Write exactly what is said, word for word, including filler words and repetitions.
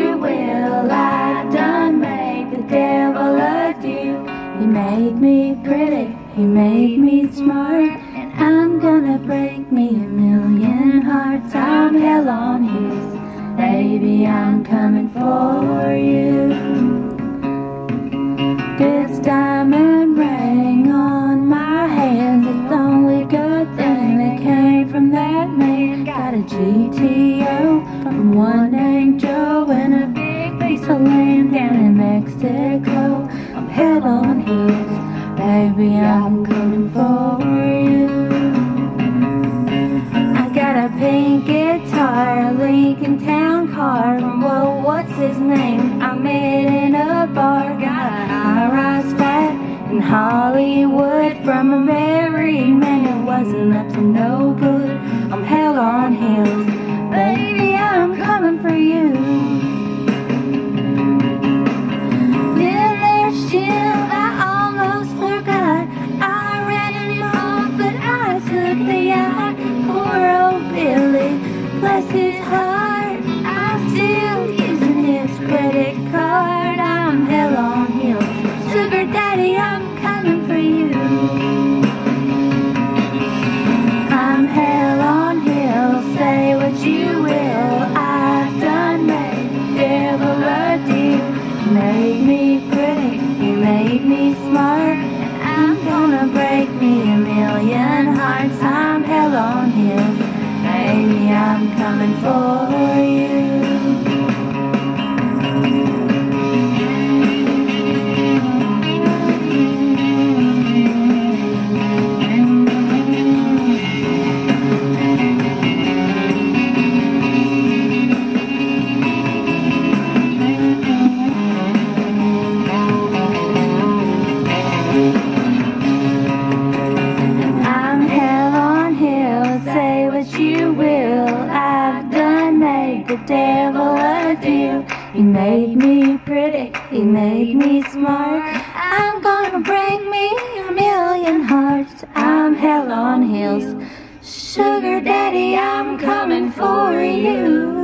you will. I done make the devil a deal. He made me pretty, he made me smart, and I'm gonna break me a million hearts. I'm hell on his, baby, I'm coming for you. This diamond ring on my hand, it's the only good thing that came from that man. Got a G T O from one named Joe and a big piece of land down in Mexico. I'm hell on his, baby, I'm coming for you. I got a pink guitar, a Lincoln Town car, whoa, what's his name? I met in a bar. Got a high-rise flat in Hollywood from a married man who wasn't up to no good. I'm hell on his, baby, I'm coming for you. Bless his heart, I'm still using his credit card. I'm hell on him, sugar daddy, I'm coming for you. I'm hell on him, say what you will. I've done made devil a deal. He made me pretty, he made me smart, and I'm gonna break me a million hearts. I'm hell on him, baby, I'm coming for you. The devil a deal. He made me pretty, he made me smart, I'm gonna bring me a million hearts. I'm hell on heels, sugar daddy, I'm coming for you.